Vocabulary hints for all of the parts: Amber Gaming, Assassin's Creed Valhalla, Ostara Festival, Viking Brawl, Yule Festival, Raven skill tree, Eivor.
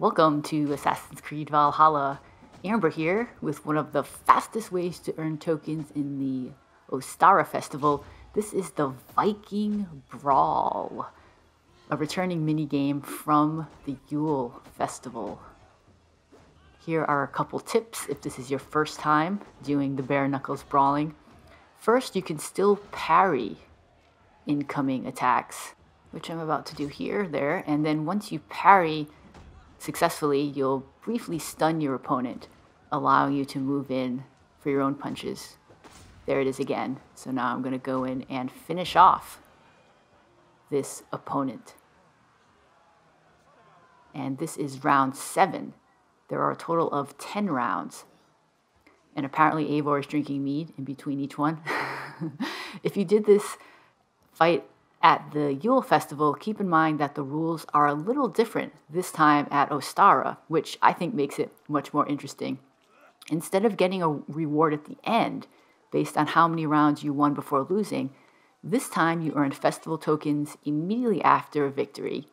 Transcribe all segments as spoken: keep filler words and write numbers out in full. Welcome to Assassin's Creed Valhalla. Amber here with one of the fastest ways to earn tokens in the Ostara Festival. This is the Viking Brawl, a returning minigame from the Yule Festival. Here are a couple tips if this is your first time doing the bare knuckles brawling. First, you can still parry incoming attacks, which I'm about to do here, there, and then once you parry successfully, you'll briefly stun your opponent, allowing you to move in for your own punches. There it is again. So now I'm going to go in and finish off this opponent. And this is round seven. There are a total of ten rounds. And apparently Eivor is drinking mead in between each one. If you did this fight at the Yule Festival, keep in mind that the rules are a little different this time at Ostara, which I think makes it much more interesting. Instead of getting a reward at the end, based on how many rounds you won before losing, this time you earn festival tokens immediately after a victory.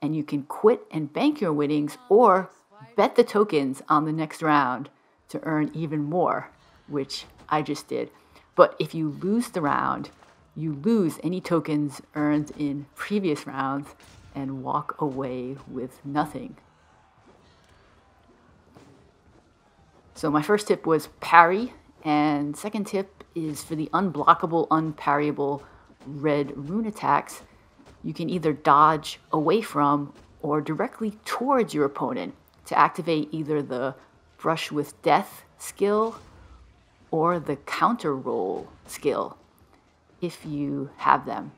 And you can quit and bank your winnings or bet the tokens on the next round to earn even more, which I just did. But if you lose the round, you lose any tokens earned in previous rounds and walk away with nothing. So my first tip was parry, and second tip is for the unblockable, unparryable red rune attacks, you can either dodge away from or directly towards your opponent to activate either the brush with death skill or the counter roll skill, if you have them.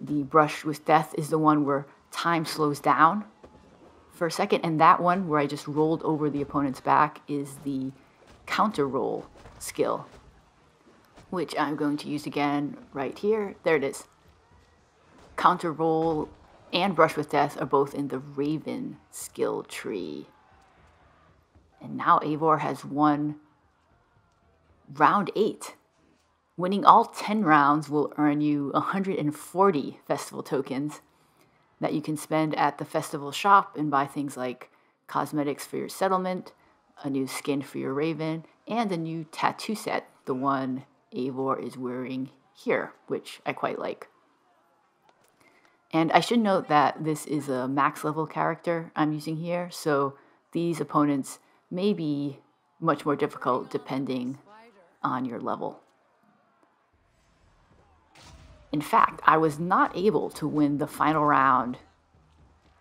The brush with death is the one where time slows down for a second, and that one where I just rolled over the opponent's back is the counter roll skill, which I'm going to use again right here. There it is. Counter roll and brush with death are both in the Raven skill tree. And now Eivor has won round eight. Winning all ten rounds will earn you one hundred forty festival tokens that you can spend at the festival shop and buy things like cosmetics for your settlement, a new skin for your raven, and a new tattoo set, the one Eivor is wearing here, which I quite like. And I should note that this is a max level character I'm using here, so these opponents may be much more difficult depending on your level. In fact, I was not able to win the final round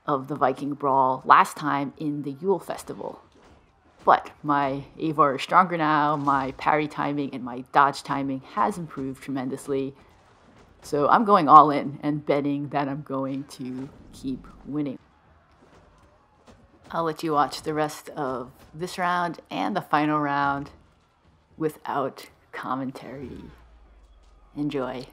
of the Viking Brawl last time in the Yule Festival. But my Eivor is stronger now, my parry timing and my dodge timing has improved tremendously. So I'm going all in and betting that I'm going to keep winning. I'll let you watch the rest of this round and the final round without commentary. Enjoy.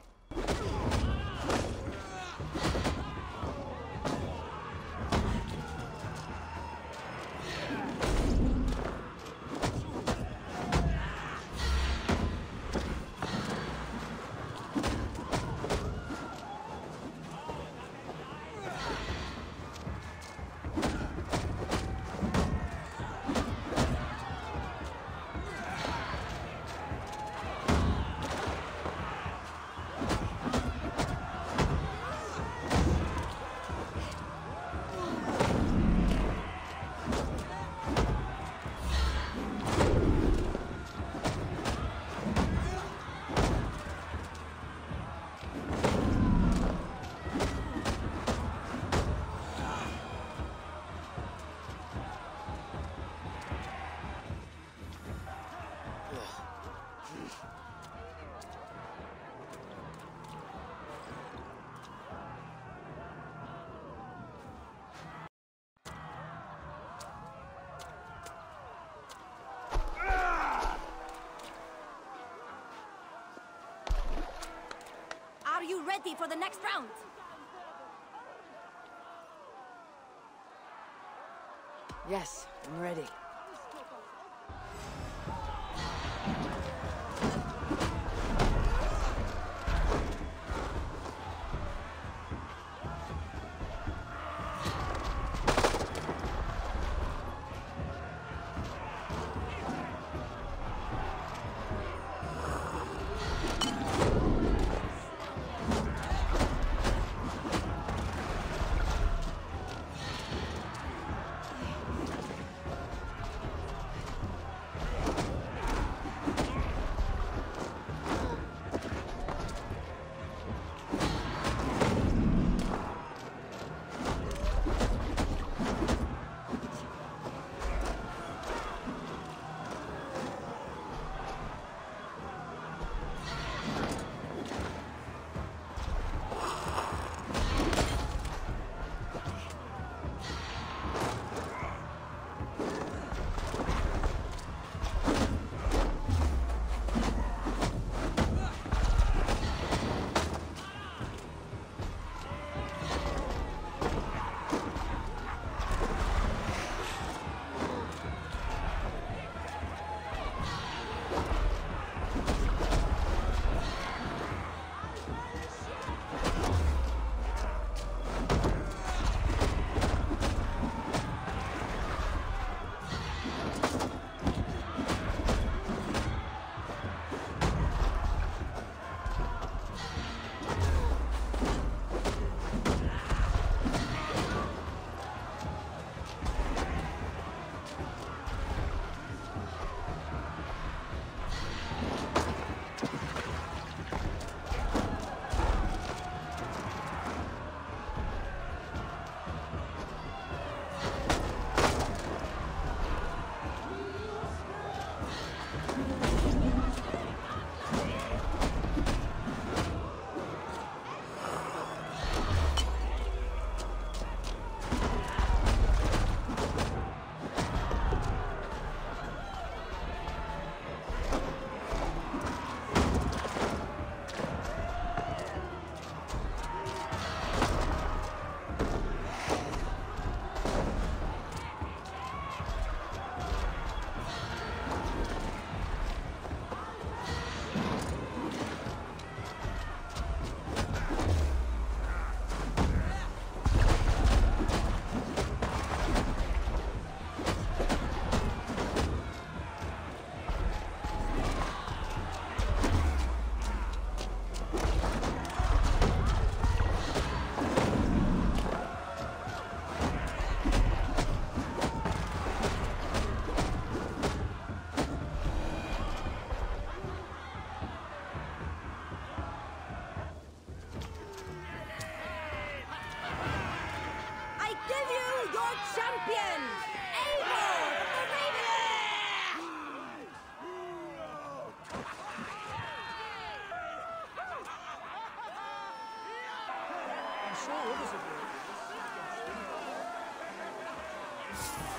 Ready for the next round. Yes, I'm ready. with you, your champion, Eivor the Raven! I'm sure it is a